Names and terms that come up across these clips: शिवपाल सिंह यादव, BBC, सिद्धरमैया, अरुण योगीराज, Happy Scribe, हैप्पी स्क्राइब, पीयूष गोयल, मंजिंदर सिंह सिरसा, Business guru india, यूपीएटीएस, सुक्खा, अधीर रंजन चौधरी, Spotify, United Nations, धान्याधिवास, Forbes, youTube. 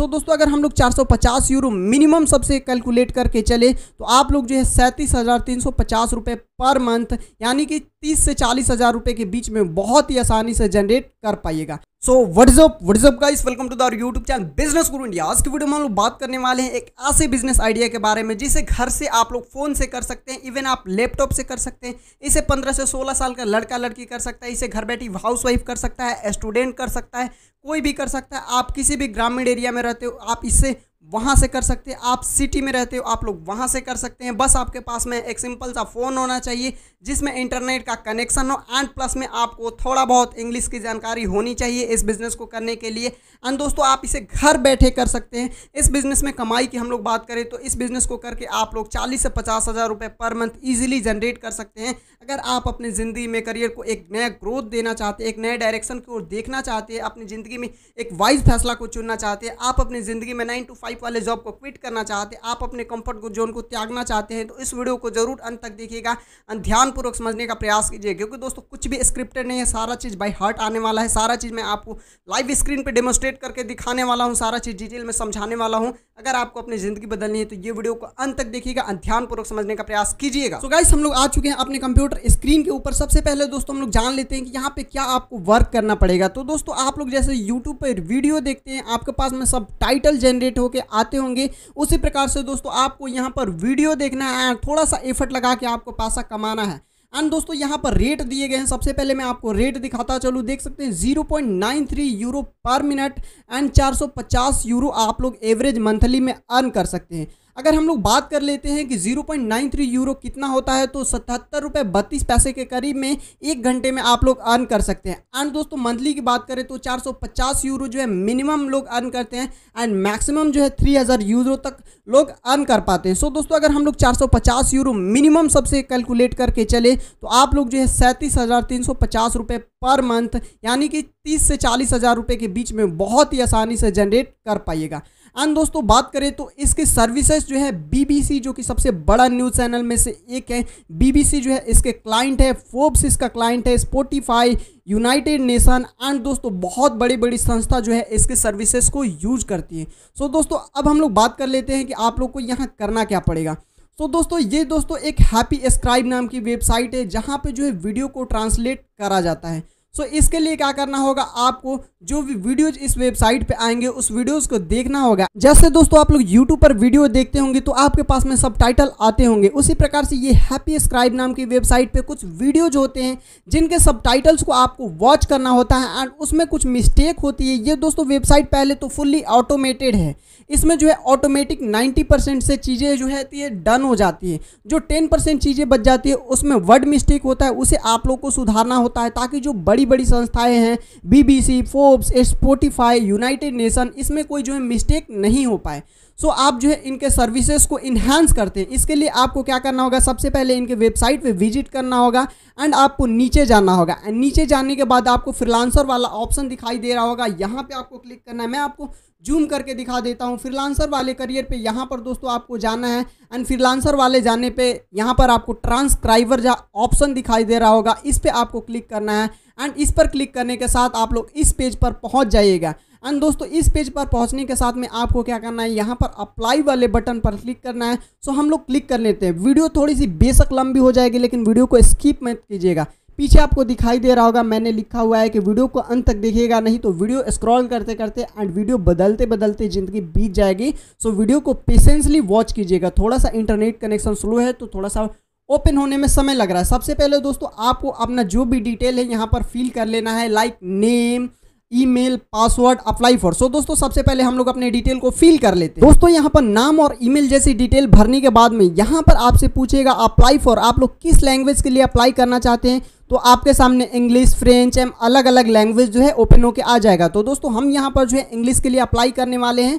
सो दोस्तों अगर हम लोग 450 यूरो मिनिमम सबसे कैलकुलेट करके चले तो आप लोग जो है 37,350 रुपये पर मंथ यानी कि 30 से 40,000 रुपये के बीच में बहुत ही आसानी से जनरेट कर पाइएगा। So WhatsApp guys, welcome to our YouTube channel business Guru India. आज की वीडियो में हम लोग बात करने वाले हैं एक ऐसे बिजनेस आइडिया के बारे में जिसे घर से आप लोग फ़ोन से कर सकते हैं, इवन आप लैपटॉप से कर सकते हैं। इसे 15 से 16 साल का लड़का लड़की कर सकता है, इसे घर बैठी हाउसवाइफ कर सकता है, स्टूडेंट कर सकता है, कोई भी कर सकता है। आप किसी भी ग्रामीण एरिया में रहते हो आप इससे वहाँ से कर सकते हैं, आप सिटी में रहते हो आप लोग वहाँ से कर सकते हैं। बस आपके पास में एक सिंपल सा फ़ोन होना चाहिए जिसमें इंटरनेट का कनेक्शन हो एंड प्लस में आपको थोड़ा बहुत इंग्लिश की जानकारी होनी चाहिए इस बिज़नेस को करने के लिए। एंड दोस्तों आप इसे घर बैठे कर सकते हैं। इस बिज़नेस में कमाई की हम लोग बात करें तो इस बिज़नेस को करके आप लोग 40 से 50,000 रुपये पर मंथ ईजिली जनरेट कर सकते हैं। अगर आप अपनी ज़िंदगी में करियर को एक नया ग्रोथ देना चाहते हैं, एक नए डायरेक्शन की ओर देखना चाहते हैं, अपनी ज़िंदगी में एक वाइज फैसला को चुनना चाहते हैं, आप अपनी ज़िंदगी में 9 to 5 वाले जॉब को क्विट करना चाहते हैं, आप अपने कंफर्ट जोन को त्यागना चाहते हैं तो इस वीडियो को जरूर अंत तक देखिएगा और ध्यानपूर्वक समझने का प्रयास कीजिए, क्योंकि दोस्तों कुछ भी स्क्रिप्टेड नहीं है, सारा चीज़ बाय हार्ट आने वाला है। सारा चीज़ मैं आपको लाइव स्क्रीन पर डेमोस्ट्रेट करके दिखाने वाला हूँ, सारा चीज़ डिटेल में समझाने वाला हूँ। अगर आपको अपनी ज़िंदगी बदलनी है तो ये वीडियो को अंत तक देखिएगा और ध्यानपूर्वक समझने का प्रयास कीजिएगा। तो गाइस हम लोग आ चुके हैं अपने कंप्यूटर स्क्रीन के ऊपर। सबसे पहले दोस्तों हम लोग जान लेते हैं कि यहाँ पे क्या आपको वर्क करना पड़ेगा। तो दोस्तों आप लोग जैसे यूट्यूब पर वीडियो देखते हैं आपके पास में सब टाइटल जनरेट के आते होंगे, उसी प्रकार से दोस्तों आपको यहां पर वीडियो देखना है, थोड़ा सा एफर्ट लगा के आपको पैसा कमाना है। एंड दोस्तों यहाँ पर रेट दिए गए हैं, सबसे पहले मैं आपको रेट दिखाता चलूँ। देख सकते हैं 0.93 euro per minute and 450 euro आप लोग एवरेज मंथली में अर्न कर सकते हैं। अगर हम लोग बात कर लेते हैं कि 0.93 यूरो कितना होता है तो 77 रुपये 32 पैसे के करीब में एक घंटे में आप लोग अर्न कर सकते हैं। एंड दोस्तों मंथली की बात करें तो 450 यूरो जो है मिनिमम लोग अर्न करते हैं एंड मैक्सिमम जो है 3000 यूरो तक लोग अर्न कर पाते हैं। सो दोस्तों अगर हम लोग 450 यूरो मिनिमम सबसे कैलकुलेट करके चले तो आप लोग जो है 37,350 रुपये पर मंथ यानी कि 30 से 40,000 रुपये के बीच में बहुत ही आसानी से जनरेट कर पाइएगा। एंड दोस्तों बात करें तो इसकी सर्विसेज जो है BBC जो कि सबसे बड़ा न्यूज़ चैनल में से एक है, BBC जो है इसके क्लाइंट है, फोर्ब्स इसका क्लाइंट है, स्पॉटिफाई, यूनाइटेड नेशन एंड दोस्तों बहुत बड़ी बड़ी संस्था जो है इसके सर्विसेज को यूज करती है। सो दोस्तों अब हम लोग बात कर लेते हैं कि आप लोग को यहाँ करना क्या पड़ेगा। तो दोस्तों ये दोस्तों एक हैप्पी स्क्राइब नाम की वेबसाइट है जहाँ पर जो है वीडियो को ट्रांसलेट करा जाता है। सो इसके लिए क्या करना होगा, आपको जो भी वीडियोज इस वेबसाइट पे आएंगे उस वीडियोज को देखना होगा। जैसे दोस्तों आप लोग यूट्यूब पर वीडियो देखते होंगे तो आपके पास में सबटाइटल आते होंगे, उसी प्रकार से ये हैप्पी स्क्राइब नाम की वेबसाइट पे कुछ वीडियोज होते हैं जिनके सबटाइटल्स को आपको वॉच करना होता है एंड उसमें कुछ मिस्टेक होती है। ये दोस्तों वेबसाइट पहले तो फुल्ली ऑटोमेटेड है, इसमें जो है ऑटोमेटिक 90% से चीज़ें जो है डन हो जाती है, जो 10% चीज़ें बच जाती है उसमें वर्ड मिस्टेक होता है, उसे आप लोग को सुधारना होता है ताकि जो बड़ी बड़ी संस्थाएं हैं BBC, Forbes, Spotify, United Nation इसमें कोई जो है मिस्टेक नहीं हो पाए। सो आप जो है इनके सर्विसेज को इन्हांस करते हैं। इसके लिए आपको क्या करना होगा, सबसे पहले इनके वेबसाइट पे विजिट करना होगा एंड आपको नीचे जाना होगा एंड नीचे जाने के बाद आपको फ्रीलांसर वाला ऑप्शन दिखाई दे रहा होगा, यहाँ पे आपको क्लिक करना है। मैं आपको जूम करके दिखा देता हूँ फ्रीलांसर वाले करियर पे, यहाँ पर दोस्तों आपको जाना है एंड फ्रीलांसर वाले जाने पे यहाँ पर आपको ट्रांसक्राइबर ऑप्शन दिखाई दे रहा होगा, इस पर आपको क्लिक करना है एंड इस पर क्लिक करने के साथ आप लोग इस पेज पर पहुँच जाइएगा। एंड दोस्तों इस पेज पर पहुंचने के साथ में आपको क्या करना है, यहाँ पर अप्लाई वाले बटन पर क्लिक करना है। सो हम लोग क्लिक कर लेते हैं। वीडियो थोड़ी सी बेशक लंबी हो जाएगी लेकिन वीडियो को स्किप मत कीजिएगा। पीछे आपको दिखाई दे रहा होगा मैंने लिखा हुआ है कि वीडियो को अंत तक देखिएगा, नहीं तो वीडियो स्क्रॉल करते करते एंड वीडियो बदलते बदलते ज़िंदगी बीत जाएगी। सो वीडियो को पेशेंसली वॉच कीजिएगा। थोड़ा सा इंटरनेट कनेक्शन स्लो है तो थोड़ा सा ओपन होने में समय लग रहा है। सबसे पहले दोस्तों आपको अपना जो भी डिटेल है यहाँ पर फिल कर लेना है, like name, email, password, apply for. So दोस्तों सबसे पहले हम लोग अपने डिटेल को फिल कर लेते हैं। दोस्तों यहाँ पर नाम और ईमेल जैसी डिटेल भरने के बाद में यहाँ पर आपसे पूछेगा अप्लाई फॉर, आप लोग किस लैंग्वेज के लिए अप्लाई करना चाहते हैं। तो आपके सामने इंग्लिश, फ्रेंच एवं अलग अलग लैंग्वेज जो है ओपन होके आ जाएगा। तो दोस्तों हम यहाँ पर जो है इंग्लिश के लिए अप्लाई करने वाले हैं।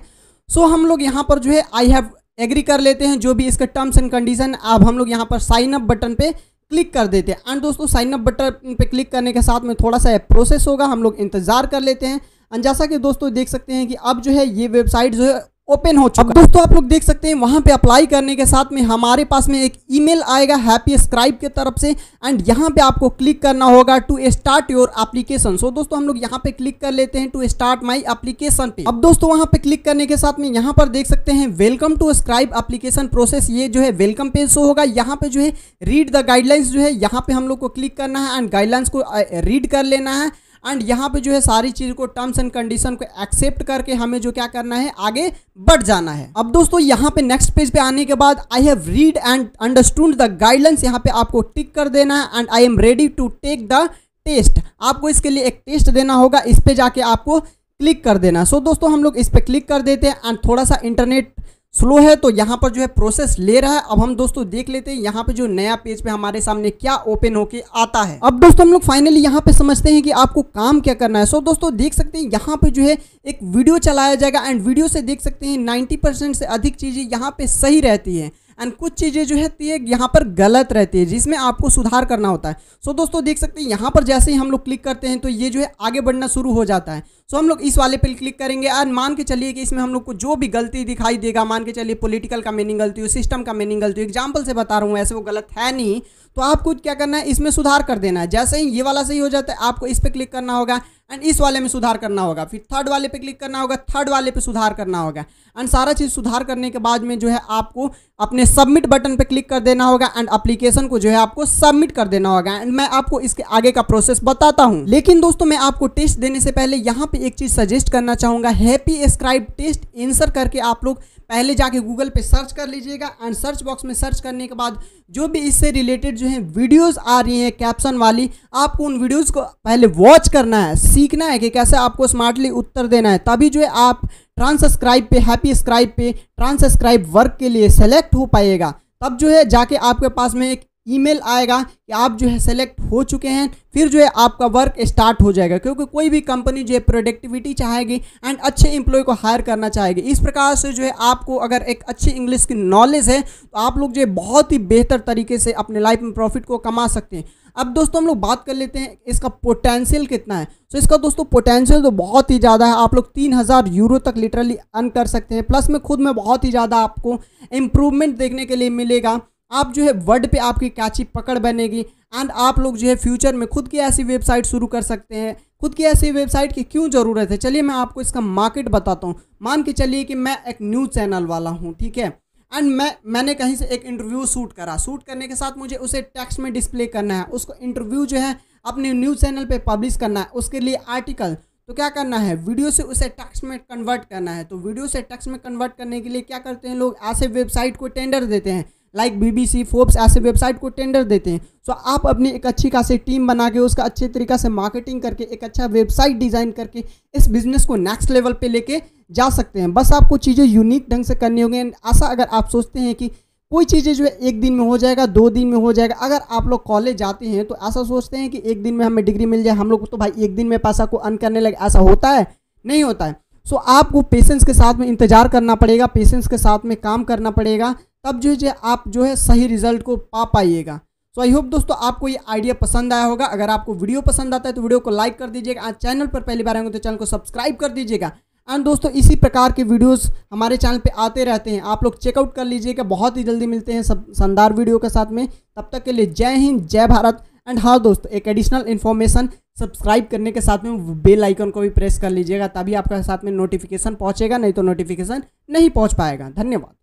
सो हम लोग यहाँ पर जो है आई हैव एग्री कर लेते हैं, जो भी इसका टर्म्स एंड कंडीशन। अब हम लोग यहाँ पर साइन अप बटन पे क्लिक कर देते हैं एंड दोस्तों साइन अप बटन पे क्लिक करने के साथ में थोड़ा सा प्रोसेस होगा, हम लोग इंतज़ार कर लेते हैं। एंड जैसा कि दोस्तों देख सकते हैं कि अब जो है ये वेबसाइट जो है ओपन हो चुका है। अब दोस्तों आप लोग देख सकते हैं वहाँ पे अप्लाई करने के साथ में हमारे पास में एक ईमेल आएगा हैप्पी स्क्राइब के तरफ से, एंड यहाँ पे आपको क्लिक करना होगा to start your application. So दोस्तों हम लोग यहाँ पे क्लिक कर लेते हैं टू स्टार्ट माई एप्लीकेशन पे। अब दोस्तों वहाँ पे क्लिक करने के साथ में यहाँ पर देख सकते हैं welcome to scribe application process, ये जो है वेलकम पेज शो होगा। यहाँ पे जो है रीड द गाइडलाइंस जो है यहाँ पे हम लोग को क्लिक करना है एंड गाइडलाइंस को रीड कर लेना है, एंड यहाँ पे जो है सारी चीज़ को टर्म्स एंड कंडीशन को एक्सेप्ट करके हमें जो क्या करना है आगे बढ़ जाना है। अब दोस्तों यहाँ पे नेक्स्ट पेज पे आने के बाद I have read and understood the guidelines यहाँ पे आपको टिक कर देना है, and I am ready to take the test, आपको इसके लिए एक टेस्ट देना होगा, इस पे जाके आपको क्लिक कर देना। सो दोस्तों हम लोग इस पर क्लिक कर देते हैं, एंड थोड़ा सा इंटरनेट स्लो है तो यहाँ पर जो है प्रोसेस ले रहा है। अब हम दोस्तों देख लेते हैं यहाँ पे जो नया पेज पे हमारे सामने क्या ओपन होके आता है। अब दोस्तों हम लोग फाइनली यहाँ पे समझते हैं कि आपको काम क्या करना है। सो दोस्तों देख सकते हैं यहाँ पे जो है एक वीडियो चलाया जाएगा, एंड वीडियो से देख सकते हैं 90% से अधिक चीज़ें यहाँ पे सही रहती हैं एंड कुछ चीज़ें जो है यहाँ पर गलत रहती है जिसमें आपको सुधार करना होता है। सो दोस्तों देख सकते हैं यहाँ पर जैसे ही हम लोग क्लिक करते हैं तो ये जो है आगे बढ़ना शुरू हो जाता है। सो हम लोग इस वाले पे क्लिक करेंगे, एंड मान के चलिए कि इसमें हम लोग को जो भी गलती दिखाई देगा, मान के चलिए पॉलिटिकल का मीनिंग गलती हो, सिस्टम का मीनिंग गलती हो, एग्जाम्पल से बता रहा हूँ, ऐसे वो गलत है नहीं, तो आपको क्या करना है इसमें सुधार कर देना है। जैसे ही ये वाला सही हो जाता है आपको इस पर क्लिक करना होगा एंड इस वाले में सुधार करना होगा, फिर थर्ड वाले पे क्लिक करना होगा, थर्ड वाले पे सुधार करना होगा, एंड सारा चीज़ सुधार करने के बाद में जो है आपको अपने सबमिट बटन पे क्लिक कर देना होगा एंड एप्लीकेशन को जो है आपको सबमिट कर देना होगा। एंड मैं आपको इसके आगे का प्रोसेस बताता हूँ, लेकिन दोस्तों मैं आपको टेस्ट देने से पहले यहाँ पे एक चीज़ सजेस्ट करना चाहूँगा, हैप्पी स्क्राइब टेस्ट आंसर करके आप लोग पहले जाके गूगल पे सर्च कर लीजिएगा, एंड सर्च बॉक्स में सर्च करने के बाद जो भी इससे रिलेटेड जो है वीडियोस आ रही हैं कैप्शन वाली, आपको उन वीडियोस को पहले वॉच करना है, सीखना है कि कैसे आपको स्मार्टली उत्तर देना है, तभी जो है आप ट्रांसक्राइब पे, हैप्पी स्क्राइब पे ट्रांसक्राइब वर्क के लिए सेलेक्ट हो पाएगा। तब जो है जाके आपके पास में एक ईमेल आएगा कि आप जो है सेलेक्ट हो चुके हैं, फिर जो है आपका वर्क स्टार्ट हो जाएगा, क्योंकि कोई भी कंपनी जो है प्रोडक्टिविटी चाहेगी एंड अच्छे एम्प्लॉय को हायर करना चाहेगी। इस प्रकार से जो है आपको अगर एक अच्छी इंग्लिश की नॉलेज है तो आप लोग जो है बहुत ही बेहतर तरीके से अपने लाइफ में प्रॉफिट को कमा सकते हैं। अब दोस्तों हम लोग बात कर लेते हैं इसका पोटेंशियल कितना है। सो इसका दोस्तों पोटेंशियल तो बहुत ही ज़्यादा है, आप लोग 3,000 यूरो तक लिटरली अर्न कर सकते हैं, प्लस में खुद में बहुत ही ज़्यादा आपको इम्प्रूवमेंट देखने के लिए मिलेगा, आप जो है वर्ड पे आपकी कैची पकड़ बनेगी, एंड आप लोग जो है फ्यूचर में खुद की ऐसी वेबसाइट शुरू कर सकते हैं। खुद की ऐसी वेबसाइट की क्यों ज़रूरत है, चलिए मैं आपको इसका मार्केट बताता हूँ। मान के चलिए कि मैं एक न्यूज़ चैनल वाला हूँ, ठीक है, एंड मैंने कहीं से एक इंटरव्यू शूट करा, शूट करने के साथ मुझे उसे टेक्स्ट में डिस्प्ले करना है, उसको इंटरव्यू जो है अपने न्यूज़ चैनल पर पब्लिश करना है, उसके लिए आर्टिकल, तो क्या करना है वीडियो से उसे टेक्स्ट में कन्वर्ट करना है। तो वीडियो से टेक्स्ट में कन्वर्ट करने के लिए क्या करते हैं लोग, ऐसे वेबसाइट को टेंडर देते हैं, लाइक BBC, फोर्ब्स ऐसे वेबसाइट को टेंडर देते हैं। सो आप अपनी एक अच्छी खासी टीम बना के उसका अच्छे तरीक़ा से मार्केटिंग करके एक अच्छा वेबसाइट डिज़ाइन करके इस बिज़नेस को नेक्स्ट लेवल पे लेके जा सकते हैं। बस आपको चीज़ें यूनिक ढंग से करनी होगी, एंड ऐसा अगर आप सोचते हैं कि कोई चीज़ें जो है एक दिन में हो जाएगा, 2 दिन में हो जाएगा, अगर आप लोग कॉलेज जाते हैं तो ऐसा सोचते हैं कि एक दिन में हमें डिग्री मिल जाए, हम लोग को तो भाई एक दिन में पैसा को अर्न करने लगे, ऐसा होता है नहीं होता है। सो आपको पेशेंस के साथ में इंतज़ार करना पड़ेगा, पेशेंस के साथ में काम करना पड़ेगा, तब जो है आप जो है सही रिजल्ट को पा पाइएगा। सो आई होप दोस्तों आपको ये आइडिया पसंद आया होगा। अगर आपको वीडियो पसंद आता है तो वीडियो को लाइक कर दीजिएगा, आज चैनल पर पहली बार आएंगे तो चैनल को सब्सक्राइब कर दीजिएगा, एंड दोस्तों इसी प्रकार के वीडियोस हमारे चैनल पे आते रहते हैं, आप लोग चेकआउट कर लीजिएगा। बहुत ही जल्दी मिलते हैं सब शानदार वीडियो के साथ में, तब तक के लिए जय हिंद, जय भारत। एंड हाँ दोस्तों, एक एडिशनल इन्फॉर्मेशन, सब्सक्राइब करने के साथ में बेल आइकन को भी प्रेस कर लीजिएगा, तभी आपका साथ में नोटिफिकेशन पहुँचेगा, नहीं तो नोटिफिकेशन नहीं पहुँच पाएगा। धन्यवाद।